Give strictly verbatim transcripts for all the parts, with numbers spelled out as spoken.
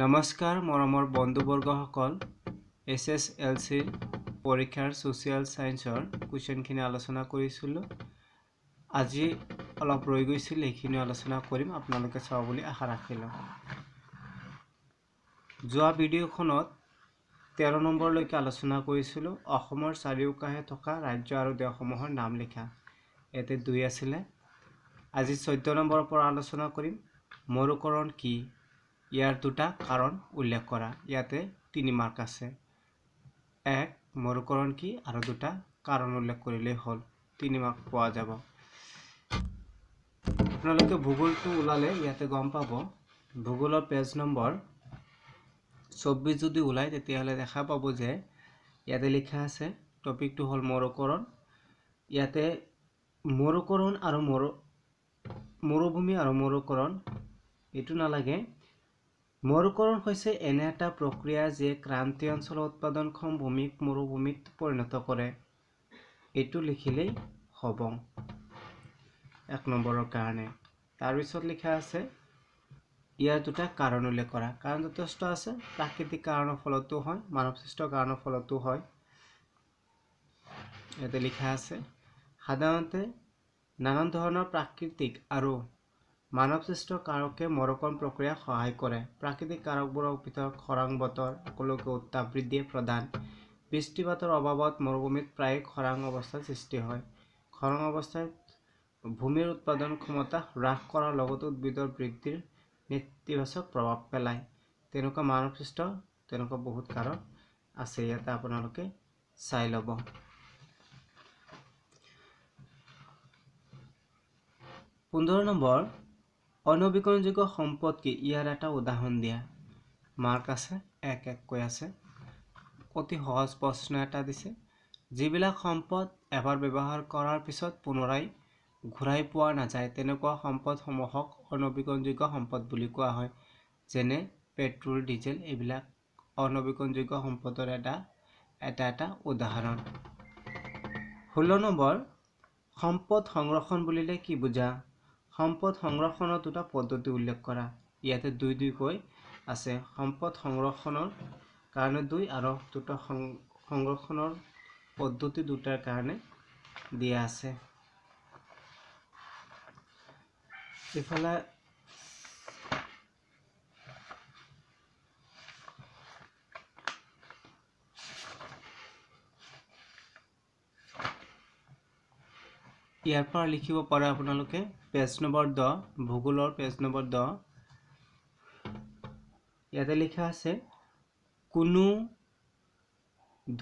नमस्कार मरমৰ बन्धुवर्गসকল एस एस एल सि परीक्षार सोशियल साइन्सर क्वेश्चनखिनि आलोचना কৰিছিলো আজি অলপ ৰৈ গৈছিল এইখিনি आलोचना কৰিম আপোনালোকে চাব বুলি আশা ৰাখিলো যোৱা ভিডিওখনত তেৰ নম্বৰ লৈকে আলোচনা কৰিছিলো অসমৰ চাৰিওকাষে থকা ৰাজ্য আৰু দেশসমূহৰ নাম লিখা এতে দুই আছিল আজি চৈধ্য নম্বৰৰ পৰা আলোচনা কৰিম মৰুকৰণ কি यार दुटा कारण उल्लेख करा याते तीन मार्क आछे एक मरुकरण की आरो दुटा कारण उल्लेख करिले हल तीन मार्क पोवा जाबो आपनालोके भूगोल तो उलाले याते गम पाबो भूगोल पेज नम्बर चौबीस जदि उलाय तेते हले देखा पाबो जे याते लिखा आछे टपिक तो हल मरुकरण याते मरुकरण आरो मरु मरुभूमि आरो मरुकरण एतु नालागे मरुकरण হৈছে এনে এটা প্ৰক্ৰিয়া যে ক্ৰান্তীয় অঞ্চল উৎপাদনক্ষম ভূমিক মৰুভূমিত পৰিণত কৰে এটো লিখিলে হ'ব এক নম্বৰৰ কাৰণে তাৰ পিছত লিখা আছে ইয়াৰ দুটা কাৰণ উল্লেখ কৰা কাৰণ যথেষ্ট আছে প্ৰাকৃতিক কাৰণৰ ফলতো হয় মানৱসৃষ্ট কাৰণৰ ফলতো হয় এতে লিখা আছে সাধাৰণতে নানান ধৰণৰ প্ৰাকৃতিক আৰু मानवसृष्ट कारके मरुकरण प्रक्रिया सहाय करे प्राकृतिक कारकबोৰৰ ভিতৰত খৰাং বতৰ গোলকীয় উত্তাপ বৃদ্ধি প্ৰদান বৃষ্টিপাতৰ অভাৱত মৰুভূমিত প্ৰায় খৰাং অৱস্থা সৃষ্টি হয় খৰাং অৱস্থাত ভূমিৰ উৎপাদন ক্ষমতা হ্ৰাস কৰাৰ লগতে উদ্ভিদৰ বৃদ্ধিৰ নেতিবাচক প্ৰভাৱ পেলায় তেনকা মানৱসৃষ্ট তেনকা বহুত কাৰণ আছে ইয়াতে আপোনালোকে চাই ল'ব পোন্ধৰ নম্বৰ अनवीकरणयोग्य सम्पद की यार एटा उदाहरण दिया मार्क आछे एक एक কৈ আছে অতি সহজ প্রশ্ন এটা দিছে যিবিলাক সম্পদ এবাৰ ব্যৱহাৰ কৰাৰ পিছত পুনৰাই ঘূৰাই পোৱা নাযায় তেনেকুৱা সম্পদসমূহক অনবীকৰণযোগ্য সম্পদ বুলি কোৱা হয় যেনে পেট্ৰল ডিজেল এইবিলাক অনবীকৰণযোগ্য সম্পদৰ এটা এটা এটা উদাহৰণ ষোল্ল নম্বৰ সম্পদ সংৰক্ষণ বুলিলে কি বুজা সম্পদ সংৰক্ষণৰ দুটা পদ্ধতি উল্লেখ কৰা ইয়াতে দুই দুই কৈ আছে সম্পদ সংৰক্ষণৰ কাৰণে দুই আৰু দুটা সংৰক্ষণৰ পদ্ধতি দুটাৰ কাৰণে দিয়া আছে ইফালে ইয়াৰ পৰা লিখিব পাৰে আপোনালোকে पेज नम्बर दह भूगोलर पेज नम्बर दह इते लिखा आछे कोनो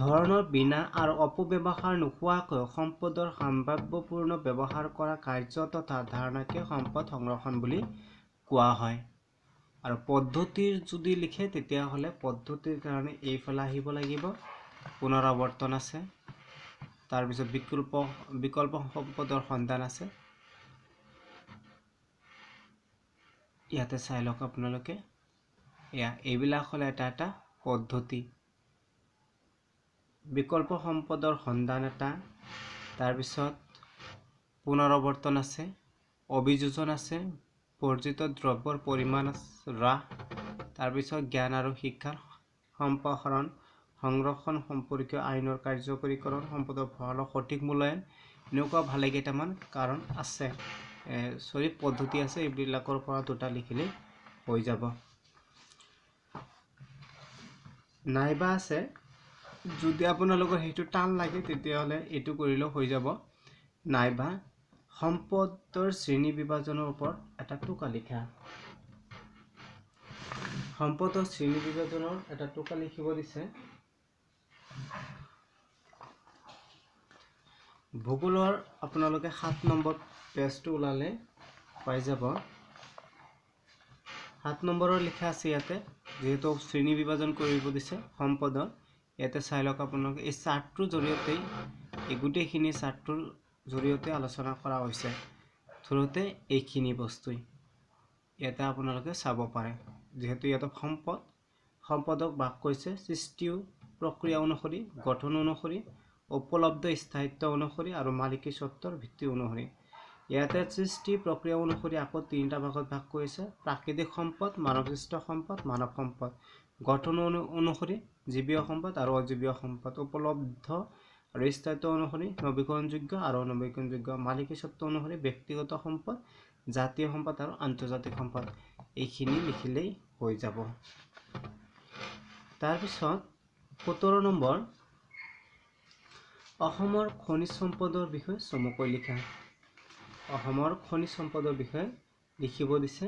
धৰণৰ बिना आर अपव्यवहार नहुवाक सम्पदर सम्भाव्यपूर्ण व्यवहार কৰা कार्य तथा धारणाके सम्पद संरक्षण বুলি কোৱা হয় আৰু পদ্ধতিৰ যদি লিখে তেতিয়া হলে পদ্ধতিৰ কাৰণে এই ফলা আহিব লাগিব পুনৰাবৰ্তন আছে তাৰ পিছত বিকল্প বিকল্প সম্পদৰ সন্ধান আছে ইয়াতে চাই লওক আপোনালোকে ইয়া এইবিলাক হল এটা এটা পদ্ধতি বিকল্প সম্পদৰ সন্ধান এটা তাৰ পিছত পুনৰাবৰ্তন আছে অভিযোজন আছে বৰ্জিত দ্ৰব্যৰ পৰিমাণ হ্ৰাস তাৰ পিছত জ্ঞান আৰু শিক্ষাৰ সম্প্ৰসাৰণ সংৰক্ষণ সম্পৰ্কীয় আইনৰ কাৰ্যকৰীকৰণ সম্পদৰ ফলৰ সঠিক মূল্যায়ন এনেকুৱা ভালেকেইটামান কাৰণ আছে सॉरी पद्धति आछे एइबिलाकर परा दुटा लिखिले हो जाब नाइबा आछे यदि आपनालोकर हेतु टान लागे तेते हले एतु करिले हो जाब नाइबा सम्पदर श्रेणी विभाजনৰ ওপৰত এটা টুকা লিখা সম্পদৰ শ্ৰেণী বিভাজনৰ এটা টুকা লিখিব দিছে ভূগোলৰ আপোনালোকে সাত নম্বৰ पेज तो उलाले पाई जाब सात नम्बर लिखा आछे इयाते जेहेतु श्रेणी विभाजन करिब दिसे सम्पदर इयाते चाइ लक आपनालोके एइ चार्टटुर जरियते एइ गुटेइखिनि चार्टटुर जरियते आलोचना करा होइसे थुरते एइखिनि बस्तुइ इयाते आपनालोके चाब पारे जेहेतु इयाते सम्पद सम्पदक भाग कइसे सृष्टि प्रक्रिया अनुसरि गठन अनुसरि उपलब्ध स्थायित्व अनुसरि आरो मालिकी सत्तर भित्ति अनुसरि ইয়াতে সৃষ্টি প্রক্রিয়া অনুসৰি আকৌ তিনিটা ভাগত ভাগ কৰিছে প্ৰাকৃতিক সম্পদ মানৱসৃষ্ট সম্পদ মানৱ সম্পদ গঠন অনুসৰি জীৱীয় সম্পদ আৰু অজীৱীয় সম্পদ উপলব্ধ আৰু স্থায়িত্ব অনুসৰি নৱীকৰণযোগ্য আৰু অনৱীকৰণযোগ্য মালিকীস্বত্ব অনুসৰি ব্যক্তিগত সম্পদ জাতীয় সম্পদ আৰু আন্তৰ্জাতিক সম্পদ এইখিনি লিখিলেই হৈ যাব। তাৰপিছত সতেৰ নম্বৰ অসমৰ খনিজ সম্পদৰ বিষয়ে চমুকৈ লিখা। अहমৰ खनिज सम्पदৰ বিষয়ে লিখিব দিছে।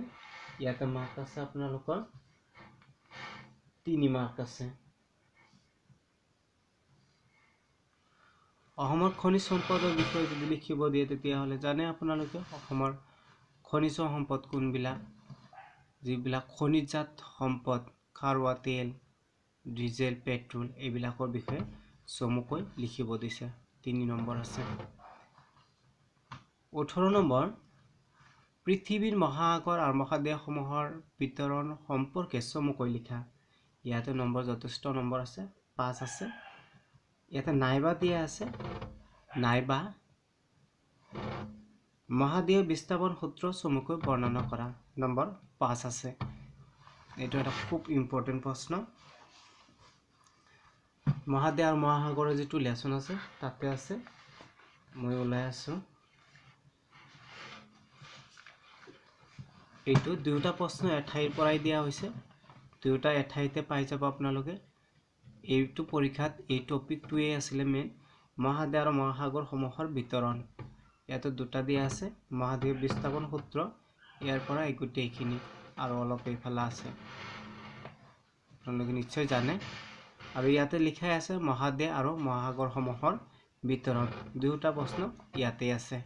ইয়াতে মাৰ্ক আছে আপোনালোকৰ তিনি মাৰ্ক আছে। অহমৰ খনিজ সম্পদৰ বিষয়ে যদি লিখিব দিয়ে তেতিয়া হলে জানে আপোনালোকে অহমৰ খনিজ সম্পদ কোনবিলাক, যিবিলাক খনিজাত সম্পদ খাৰুৱা তেল ডিজেল পেট্ৰোল এইবিলাকৰ বিষয়ে চমুকৈ লিখিব দিছে। তিনি নম্বৰ আছে। अठारह नम्बर पृथिवीर महासागर और महादेशमूहर वितरण सम्पर्के चमुकै लिखा। इते नम्बर जथेष्ट नम्बर आछे पाँच आछे। इते नाइबा दिया आछे नाइबा महादेश विस्थापन सूत्र चमुकै वर्णना करा नम्बर पाँच आछे। एटा एटा खूब इम्पर्टेन्ट प्रश्न। महादेश और महासागर जितु लेसन आछे ताते आछे मैं ओलाई आछो এইটো দুটা প্রশ্ন এঠাইৰ পৰাই দিয়া হৈছে, দুটা এঠাইতে পাই যাব আপোনালোকে। এইটো পৰীক্ষাত এই টপিকটোৱে আছিলে মেন মহাদেশ আৰু মহাসাগৰ সমূহৰ বিতৰণ। ইয়াতে দুটা দিয়া আছে মহাদেশ বিস্তাপন সূত্ৰ, ইয়াৰ পৰা এই গোটেইখিনি আৰু অলপ এইফালে আছে আপোনালোকে নিশ্চয় জানে। আৰু ইয়াতে লিখাই আছে মহাদেশ আৰু মহাসাগৰ সমূহৰ বিতৰণ, দুটা প্ৰশ্ন ইয়াতে আছে।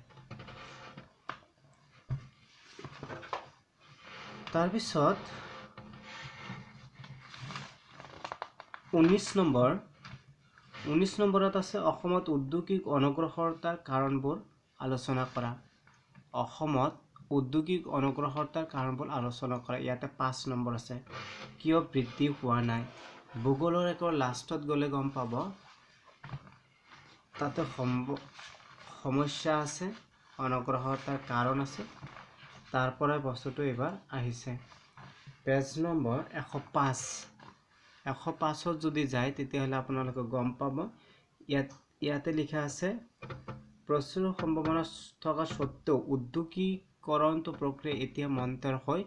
तारपिছত उन्नीस नम्बर उन्नीस नम्बर आछे अहोमत उद्योगिक अनग्रसरतार कारणबोर आलोचना करा। अहोमत उद्योगिक अनग्रसरतार कारणबोर आलोचना करा। इयाते पाँच नम्बर आछे किय बृद्धि हुआ नाई। भूगोलर एक लास्टत गले गम पाब ताते समस्या आछे अनग्रसरतार कारण आछे। तार पराय बस्तुटो एबार आहिसे पेज नम्बर एक सौ पाँच एक सौ पाँच जदि जाय तेतियाहले आपनालोके गम पाब। इयात इयाते लिखा आछे प्रचुर सम्भावना थका सत्त्वेও उद्योगीकरण प्रक्रिया एतिया मन्तर हय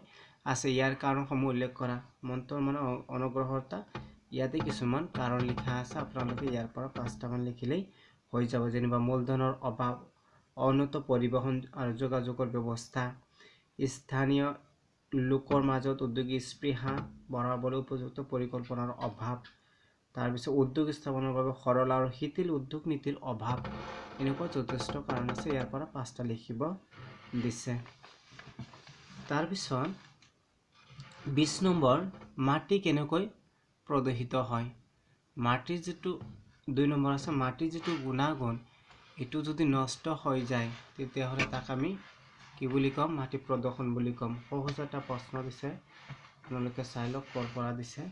आछे। इयार कारणসমূह उल्लेख करा। मन्तर माने अनग्रहता। इयाते किछुमान कारण लिखा आछे आपनालोके इयार पर पाँचटामान लिखिलेই হৈ যাব। जेनेबा मूलधনৰ अभाव उन्नत परिवहन आरु जोगाजोगर व्यवस्था स्थानीय लोकर मजत उद्योगी स्पृहा बढ़ाबले उपयुक्त परिकल्पनार अभाव, तारपिছত उद्योग स्थापनार भावे सरल और शिथिल उद्योग नीतिर अभाव, एनेकुवा जथेष्ट कारण आछे। इयार पर पाँचटा लिखिब दिछे। तारपिছত बीस नम्बर माटी केनेকৈ प्रदूषित हय। माटिर जितु दुई नम्बर आछे माटिर जितु गुणागुण एटु जदि नष्ट हय जाय तेतियाहले ताक आमी कि बुली कम माटी प्रदूषण बुली कम। सहज एटा प्रश्न दिसे आपनालोके चाइ लक कर परा दिसे।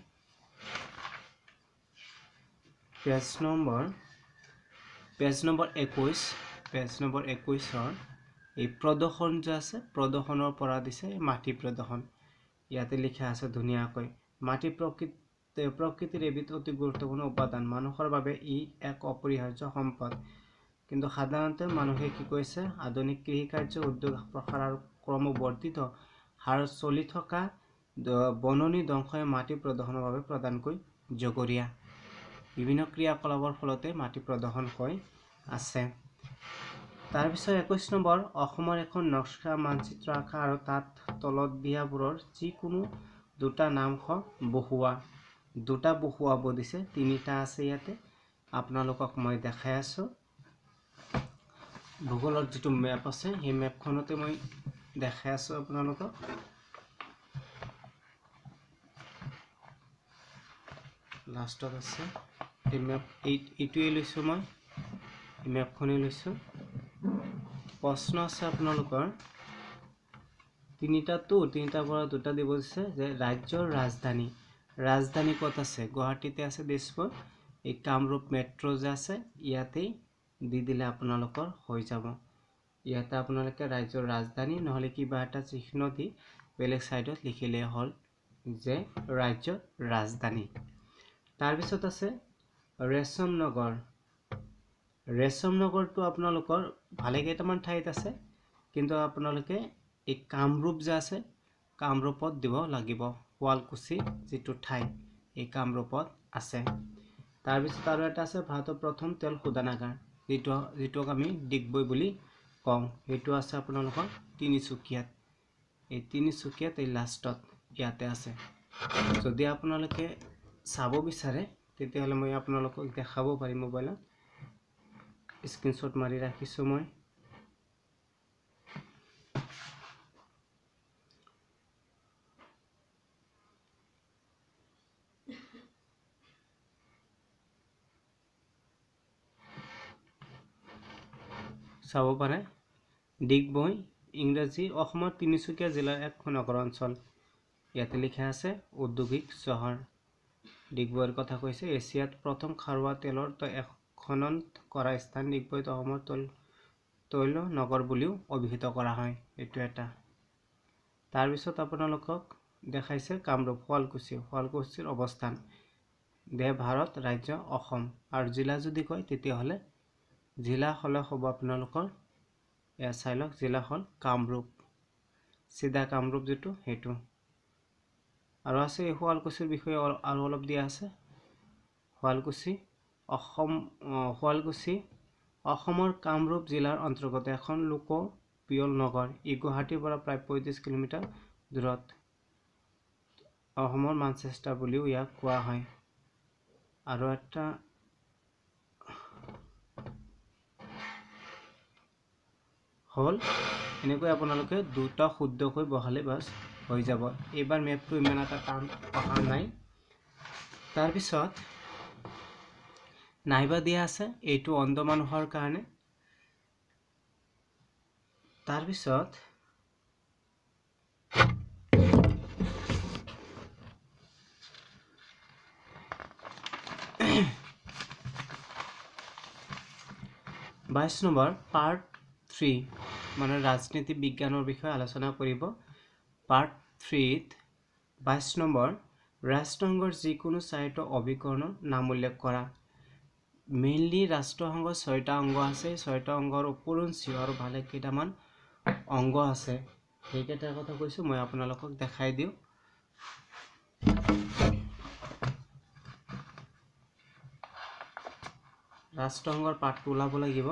पेज नम्बर पेज नम्बर इक्कीस पेज नम्बर इक्कीस र ए प्रदूषण जे आछे प्रदूषणर परा दिसे माटी प्रदूषण। इयाते लिखा आछे धुनियाকৈ माटी प्रकृति प्रकृतिर एबिध अति गुरुत्वपूर्ण उपादान मानुहर भावे इ एक अपरिहार्य सम्पद। किन्तु साधारणते मानुहे कि कैसे आधुनिक कृषि कार्य उद्योग प्रसार और क्रमवर्धित हार चलि थका बननी ध्वंसए माटी प्रदूषणर भावे प्रधानকৈ जगरिया। विभिन्न क्रियाकलापर फलते माटी प्रदूषण হৈ আছে। तारपिছত इक्कीस নম্বৰ অসমৰ এখন নক্সা মানচিত্ৰ আঁকা আৰু তাত তলত বিয়াবোৰৰ যিকোনো দুটা নাম বহুৱা। দুটা বহুৱাব দিছে, তিনিটা আছে ইয়াতে আপোনালোকক মই দেখাই আছো। भूगोलर जी मेप आई मेपखनते मैं देखा आसोन। लास्ट मेप ये लीस मैं मेपखने लीस। प्रश्न आसोर तीन तो तीन दूटा दी दिशा। राज्य राजधानी राजधानी कत आ गुवाहाटी आज तेजपुर एक कामरूप मेट्रो जो आते ही दी दिले आपनालोकर हो जाब। ইয়াতে আপোনালোকে ৰাজ্যৰ ৰাজধানী নহলে কিবা এটা চিহ্ন দি বেলেগ সাইডত লিখিলে হল যে ৰাজ্যৰ ৰাজধানী। তাৰ পিছত আছে ৰেশম নগৰ। ৰেশম নগৰটো আপোনালোকৰ ভালে কেইটামান ঠাইত আছে, কিন্তু আপোনালোকে এই কামৰূপ যে আছে কামৰূপত দিব লাগিব। শুৱালকুছি যেটো ঠাই এই কামৰূপত আছে। তাৰ পিছত আৰু এটা আছে ভাৰতৰ প্ৰথম তেল শোধনাগাৰ, যেটো যেটোক আমি ডিগবৈ বুলি কম। এইটো আছে আপোনালোকৰ তিনিচুকীয়াত। এই তিনিচুকীয়াত এই লাষ্টত ইয়াতে আছে। যদি আপোনালোকে চাব বিচাৰে তেতিয়াহলে মই আপোনালোকক দেখাব পাৰিম। মোবাইলত স্ক্ৰিনশট মাৰি ৰাখিছো মই। চাব পাৰে ডিগবৈ ইংৰাজী অসমৰ তিনিচুকীয়া জিলাৰ এক নগৰ অঞ্চল। ইয়াতে লিখা আছে উদ্যোগিক চহৰ। ডিগবৈৰ কথা কৈছে এছিয়াত প্ৰথম খাৰুৱা তেলৰ খনন কৰা স্থান। ডিগবৈত অসমৰ তৈল তৈল নগৰ বুলিও অভিহিত কৰা হয়। এইটো এটা। তাৰ পিছত আপোনালোকক দেখাইছে কামৰূপ, শুৱালকুছি। শুৱালকুছিৰ অৱস্থান দে ভাৰত ৰাজ্য অসম। আৰু জিলা যদি কয় তেতিয়াহ'লে जिला हल हम अपना चाय लग जिला हल कामरूप, सीधा कामरूप जी सीटू और शुवालकुछिर विषय और अलग दिया शुवालकुछी शुवालकुछी कामरूप जिलार अंतर्गत एन लोकप्रिय नगर। इ गुवाहाटीर पर प्राय पैंतीस किलोमीटर दूरत मानचेस्टार बुलिओ इयाक कोवा हय। आरो एटा हल एनेक आपलोक दूटा शुद्धक बहाले बस हो जा। यार मेप तो इन टान अहा ना। तार पिছত नाइबा दिया यू अंध मानुर कारण। तार पिছত बाईस नम्बर पार्ट थ्री माने राजनीति विज्ञान विषय आलोचना करिब। पार्ट थ्री बाईस नम्बर राष्ट्रसंघर जिको चारिटा अभिकरण नाम उल्लेख करा। मेनलि राष्ट्रसंघर छयटा अंग आछे, छयटा अंगर उपरंचि और भाले केइटामान अंग आछे। एइकेइटार कथा कैसो मैं आपनालोকক देखाई दिउ। राष्ट्रसंघर पार्टटो ओलाब लागिब,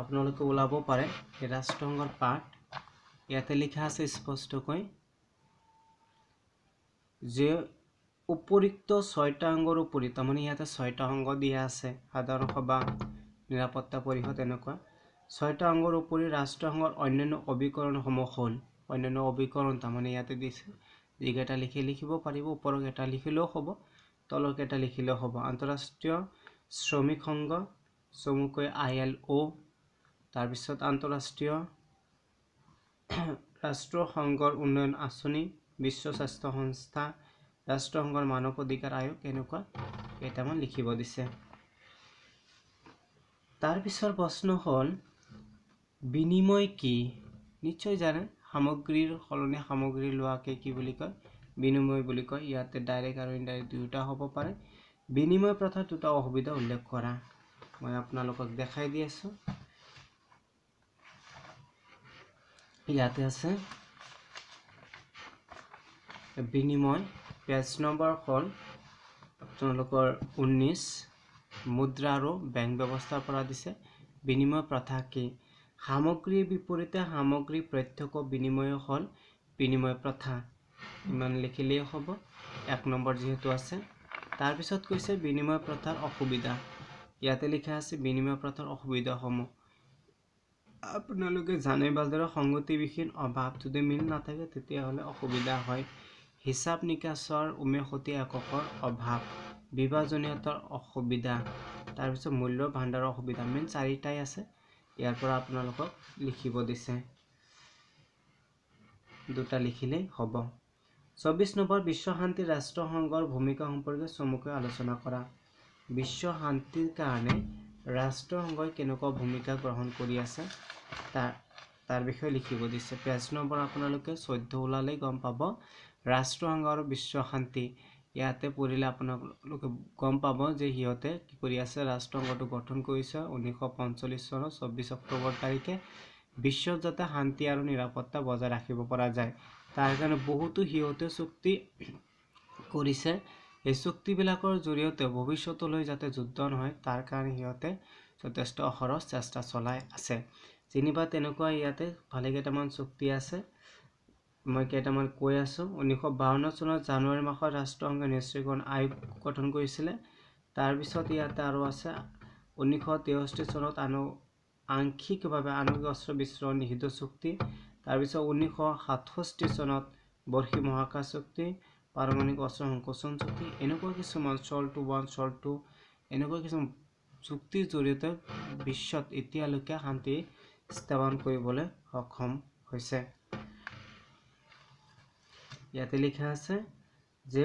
আপোনালোকে ওলাব পাৰে। এই ৰাষ্ট্ৰসংঘৰ পাঠ ইয়াতে লিখা আছে স্পষ্টকৈ যে উপৰিক্ত ছয়টা অংগৰ উপৰি, তাৰমানে ইয়াতে ছয়টা অংগ দিয়া আছে, সাধাৰণ সভা, নিৰাপত্তা পৰিষদ এনেকুৱা ছয়টা অংগৰ উপৰি ৰাষ্ট্ৰসংঘৰ অন্যান্য অভিকৰণসমূহ হ'ল। অন্যান্য অভিকৰণ তাৰমানে ইয়াতে দিছে, যিকেইটা লিখি লিখিব পাৰিব। ওপৰৰ এটা লিখিলেও হ'ব, তলৰ এটা লিখিলেও হ'ব। আন্তঃৰাষ্ট্ৰীয় শ্ৰমিক সংঘ চমুকৈ আই এল অ'। तार पिছত आंतराष्ट्रीय राष्ट्रसंघर उन्नयन आँचनी, विश्व स्वास्थ्य संस्था, राष्ट्रसंघर मानव अधिकार आयोग एनेकुवा केइटामान लिखिब दिसे। तार पिछर प्रश्न हल विनिमय की। निश्चय जाने सामग्रीर सलने सामग्री लोवाके कि बुलि कय विनिमय बुलि कय। इयाते डायरेक्ट आरो इनडायरेक्ट दुटा हब पारे। विनिमय प्रथा दुटा असुविधा उल्लेख करा मैं आपनालोকক देखाई दि आछु। ইয়াতে আছে বিনিময়। পেজ নম্বৰ হল আপোনালোকৰ উনিশ। মুদ্ৰা আৰু বেংক ব্যৱস্থাৰ পৰা দিছে। বিনিময় প্ৰথা কি? সামগ্ৰীৰ বিপৰীতে সামগ্ৰী প্ৰত্যক্ষ বিনিময় হল বিনিময় প্ৰথা। ইমান লিখিলেই হ'ব এক নম্বৰ যেহেতু আছে। তাৰপিছত কৈছে বিনিময় প্ৰথাৰ অসুবিধা। ইয়াতে লিখা আছে বিনিময় প্ৰথাৰ অসুবিধাসমূহ। আপোনালোকে জানে বাজাৰৰ সংগতিবিহীন অভাৱ, যদি মিল নাথাকে তেতিয়াহ'লে অসুবিধা হয়। হিচাপ নিকাচৰ উমেহতি এককৰ অভাৱ, বিভাজনীয়তাৰ অসুবিধা, তাৰপিছত মূল্য ভাণ্ডাৰৰ অসুবিধা। মেন চাৰিটাই আছে। ইয়াৰ পৰা আপোনালোকক লিখিব দিছে, দুটা লিখিলেই হ'ব। চৌবিশ নম্বৰ বিশ্ব শান্তি ৰাষ্ট্ৰসংঘৰ ভূমিকা সম্পৰ্কে চমুকৈ আলোচনা কৰা। বিশ্ব শান্তিৰ কাৰণে ৰাষ্ট্ৰসংঘই কেনেকুৱা ভূমিকা গ্ৰহণ কৰি আছে তাৰ तार विषय लिखिब दिसे पेज नम्बर आपनालोके चौदह ओलाले गम पाब राष्ट्रसंघ और विश्व शांति इते पढ़िले आपनालोके गम पाब जे हिहते कि करि आछे राष्ट्रसंघटो गठन करिछे उन्नीस पंचलिश सनर चौबीस अक्टोबर तारिखे विश्व जाते शांति और निरापत्ता बजाय राखिब परा जाय तार कारण बहुतो हिहते चुक्ति करिछे ए चुक्तिबिलाकर जरियते भविष्यतलै जाते युद्ध নহয় तार कारण हिहते यथेष्ट अहरस चेष्टा चलाई आछे जेनिबा तेनकुआ इते भाले केटामान चुक्ति आछे मैं केटामान कै आसो उन्नीस बावन्न सनर जानुवारी मासत राष्ट्रसंघ निश्चयीकरण आयोग गठन करिछिले तार पिছত इते आरो आछे उन्नीस तेषष्ठी सनत आनु आंशिकभावे आणविक अस्त्र विश्रण निषिद्ध चुक्ति तार पिছত उन्नीस सातषष्ठी सनत बर्षी महाकाश चुक्ति पारमाणविक अस्त्र संकोचन चुक्ति एनेकुआ किछुमान SALT two one SALT two एनेकुआ किछुमान चुक्तिर जरियते विश्वत एतियालैके शांति स्थापन কৰিবলৈ सक्षम হৈছে। ইয়াতে লিখা আছে যে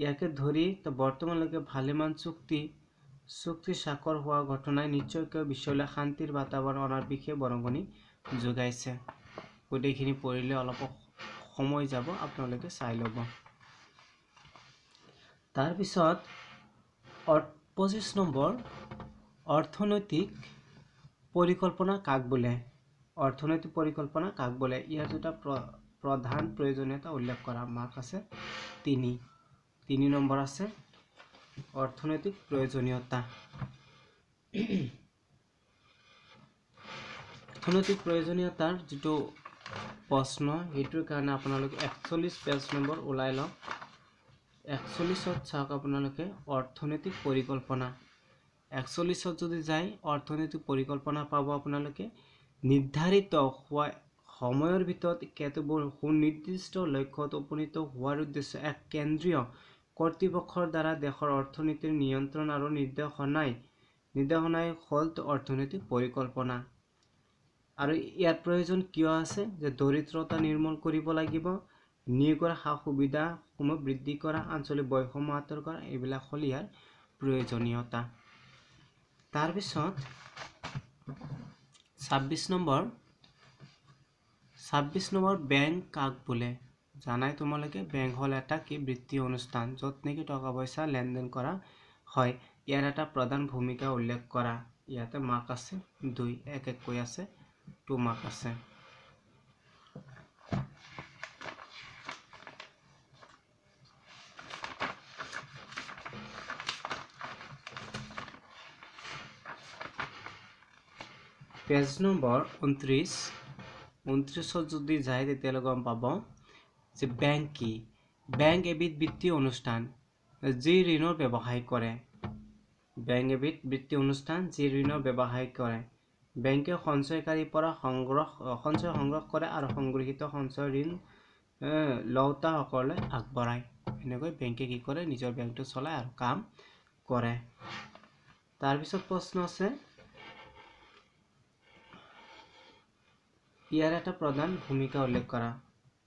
ইয়াকে ধৰি তো বৰ্তমানলৈকে ভালেমান চুক্তি চুক্তি স্বাক্ষৰ হোৱা ঘটনাই নিশ্চয়কৈ বিশ্বলৈ শান্তিৰ বাতাবৰণ অনাৰ বিশেষ বৰঙণি যোগাইছে। গোটেইখিনি পঢ়িলে অলপ সময় যাব, আপোনালোকে চাই ল'ব। তাৰপিছত পঁচিশ নম্বৰ অর্থনৈতিক পরিকল্পনা কাক বলে, অর্থনৈতিক পরিকল্পনা কাক বলে ইয়ার দুটা প্রধান প্রয়োজনীয়তা উল্লেখ করা মার্ক আছে তিনি তিনি নম্বর আছে অর্থনৈতিক প্রয়োজনীয়তা। অর্থনৈতিক প্রয়োজনীয়তার যেটো প্রশ্ন এটার কারণে আপনাদের একচল্লিশ পেজ নম্বর ওলাই লম। একচল্লিশত চাওক আপোনালোকে অর্থনৈতিক পরিকল্পনা একচল্লিশত যদি যায় অর্থনৈতিক পরিকল্পনা পাব আপোনালোকে নির্ধারিত হোৱা সময়ৰ ভিতৰত কেতবোৰ সুনিৰ্দিষ্ট লক্ষ্যত উপনীত হোৱাৰ উদ্দেশ্যে এক কেন্দ্ৰীয় কৰ্তৃপক্ষৰ দ্বাৰা দেশৰ অৰ্থনীতিৰ নিয়ন্ত্ৰণ আৰু নিৰ্দেশনাই নিৰ্দেশনাই হ'ল অৰ্থনৈতিক পৰিকল্পনা। আৰু ইয়াৰ প্ৰয়োজন কিয় আছে যে দৰিদ্ৰতা নিৰ্মূল কৰিব লাগিব, নিয়োগৰ সা সুবিধাসমূহ বৃদ্ধি কৰা, আঞ্চলিক বৈষম্য আঁতৰ কৰা, এইবিলাক হ'ল ইয়াৰ প্ৰয়োজনীয়তা। তাৰপিছত ছাব্বিশ নম্বৰ ছাব্বিশ নম্বৰ বেংক কাক বোলে জানাই তোমালোকে। বেংক হ'ল এটা কি বৃত্তীয় অনুষ্ঠান য'ত নেকি টকা পইচা লেনদেন কৰা হয়। ইয়াৰ এটা প্ৰধান ভূমিকা উল্লেখ কৰা। ইয়াতে মাৰ্ক আছে দুই, এক এক কৈ আছে টু মাৰ্ক আছে। পেজ নম্বৰ ঊনত্ৰিশ ঊনত্ৰিশত যদি যায় তেতিয়ালৈ গম পাব যে বেংক কি। বেংক এবিধ বৃত্তীয় অনুষ্ঠান যি ঋণৰ ব্যৱসায় কৰে। বেংক এবিধ বৃত্তীয় অনুষ্ঠান যি ঋণৰ ব্যৱসায় কৰে। বেংকে সঞ্চয়কাৰীৰ পৰা সংগ্ৰহ সঞ্চয় সংগ্ৰহ কৰে আৰু সংগৃহীত সঞ্চয় ঋণ লওঁতাসকললৈ আগবঢ়ায়। এনেকৈ বেংকে কি কৰে নিজৰ বেংকটো চলায় আৰু কাম কৰে। তাৰপিছত প্ৰশ্ন আছে ইয়াৰ এটা প্ৰধান ভূমিকা উল্লেখ কৰা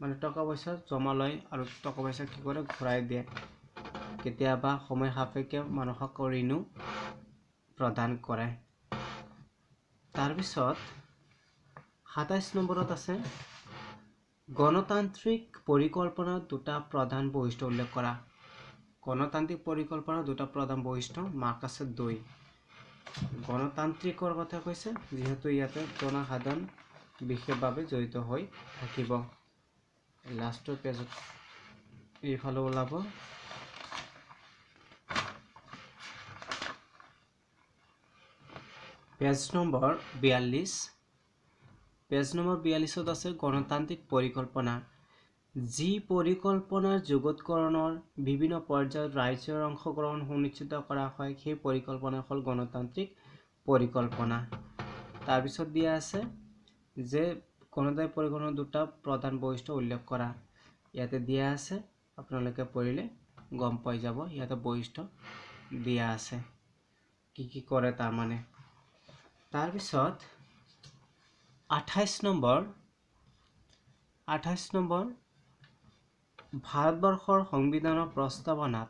মানে টকা পইচা জমা লয় আৰু টকা পইচা কি কৰে ঘূৰাই দিয়ে, কেতিয়াবা সময় সাপেক্ষে মানুহক ঋণো প্ৰদান কৰে। তাৰপিছত সাতাইশ নম্বৰত আছে গণতান্ত্ৰিক পৰিকল্পনাৰ দুটা প্ৰধান বৈশিষ্ট্য উল্লেখ কৰা। গণতান্ত্ৰিক পৰিকল্পনাৰ দুটা প্ৰধান বৈশিষ্ট্য মাৰ্ক আছে দুই। গণতান্ত্ৰিকৰ কথা কৈছে যিহেতু ইয়াতে জনসাধাৰণ বিশেষভাৱে জড়িত হৈ থাকিব। লাষ্টৰ পেজত এইফালে ওলাব পেজ নম্বৰ বিয়াল্লিছ। পেজ নম্বৰ বিয়াল্লিছত আছে গণতান্ত্ৰিক পৰিকল্পনা যি পৰিকল্পনাৰ যুগুতকৰণৰ বিভিন্ন পৰ্যায়ত ৰাইজৰ অংশগ্ৰহণ সুনিশ্চিত কৰা হয় সেই পৰিকল্পনা হ'ল গণতান্ত্ৰিক পৰিকল্পনা। তাৰপিছত দিয়া আছে যে গণতান্ত্ৰিক পৰিকল্পনাৰ দুটা প্ৰধান বৈশিষ্ট্য উল্লেখ কৰা। ইয়াতে দিয়া আছে আপোনালোকে পঢ়িলে গম পাই যাব। ইয়াতে বৈশিষ্ট্য দিয়া আছে কি কি কৰে তাৰমানে। তাৰপিছত আঠাইছ নম্বৰ আঠাইছ নম্বৰ ভাৰতবৰ্ষৰ সংবিধানৰ প্ৰস্তাৱনাত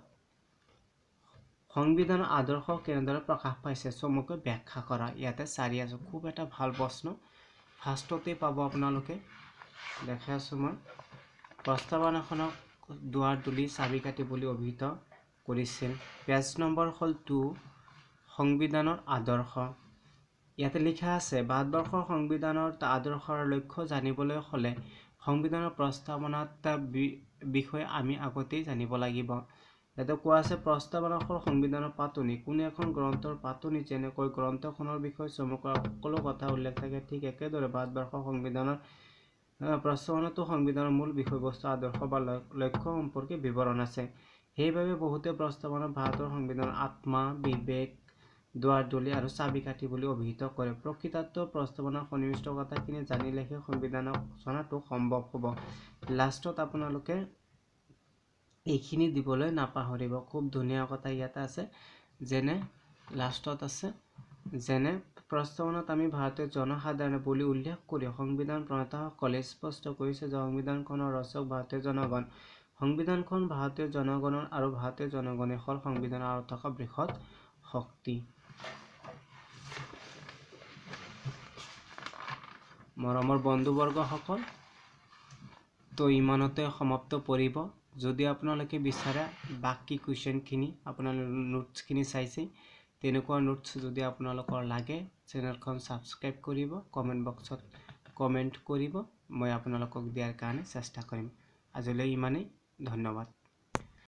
সংবিধানৰ আদৰ্শ কেনেদৰে প্ৰকাশ পাইছে চমুকৈ ব্যাখ্যা কৰা। ইয়াতে চাৰি আছে, খুব এটা ভাল প্ৰশ্ন ফাৰ্ষ্টতে পাব আপোনালোকে দেখা আছো মই প্ৰস্তাৱনাখনক দুৱাৰ তুলি চাবি কাটি বুলি অভিহিত কৰিছিল। পেজ নম্বৰ হল দুই সংবিধানৰ আদৰ্শ। ইয়াতে লিখা আছে ভাৰতবৰ্ষৰ সংবিধানৰ আদৰ্শৰ লক্ষ্য জানিবলৈ হলে সংবিধানৰ প্ৰস্তাৱনাত বিষয়ে আমি আগতেই জানিব লাগিব। এটা কোৱা আছে প্ৰস্তাৱনাখন সংবিধানৰ পাতনি, কোনে এখন গ্ৰন্থৰ পাতনি যেনেকৈ গ্ৰন্থখনৰ বিষয়ে চমুকৈ সকলো কথা উল্লেখ থাকে, ঠিক একেদৰে ভাৰতবৰ্ষৰ সংবিধানৰ প্ৰস্তাৱনাটো সংবিধানৰ মূল বিষয়বস্তু আদৰ্শ বা লক্ষ্য সম্পৰ্কে বিৱৰণ আছে। সেইবাবে বহুতে প্ৰস্তাৱনা ভাৰতৰ সংবিধানৰ আত্মা, বিবেক, দুৱাৰদলি আৰু চাবিকাঠি বুলি অভিহিত কৰে। প্ৰকৃতাৰ্থ প্ৰস্তাৱনাৰ সন্নিৱিষ্ট কথাখিনি জানিলেহে সংবিধানক ৰচনাটো সম্ভৱ হ'ব। লাষ্টত আপোনালোকে এইখিনি দিবলৈ নাপাহৰিব। খুব ধুনীয়া কথা ইয়াতে আছে, যেনে লাষ্টত আছে যেনে প্ৰস্তাৱনাত আমি ভাৰতীয় জনসাধাৰণ বুলি উল্লেখ কৰি সংবিধান প্ৰণেতাসকলে স্পষ্ট কৰিছে যে সংবিধানখনৰ ৰচক ভাৰতীয় জনগণ। সংবিধানখন ভাৰতীয় জনগণৰ আৰু ভাৰতীয় জনগণে হল সংবিধানৰ আৰু থকা বৃহৎ শক্তি। মৰমৰ বন্ধুবৰ্গসকল, তো ইমানতে সমাপ্ত পৰিব। যদি আপোনালোকে বিচাৰে বাকি কুৱেশ্যনখিনি আপোনালোকৰ নোটছখিনি চাইছে, তেনেকুৱা নোটছ যদি আপোনালোকৰ লাগে চেনেলখন ছাবস্ক্ৰাইব কৰিব, কমেণ্ট বক্সত কমেণ্ট কৰিব, মই আপোনালোকক দিয়াৰ কাৰণে চেষ্টা কৰিম। আজিলৈ ইমানেই, ধন্যবাদ।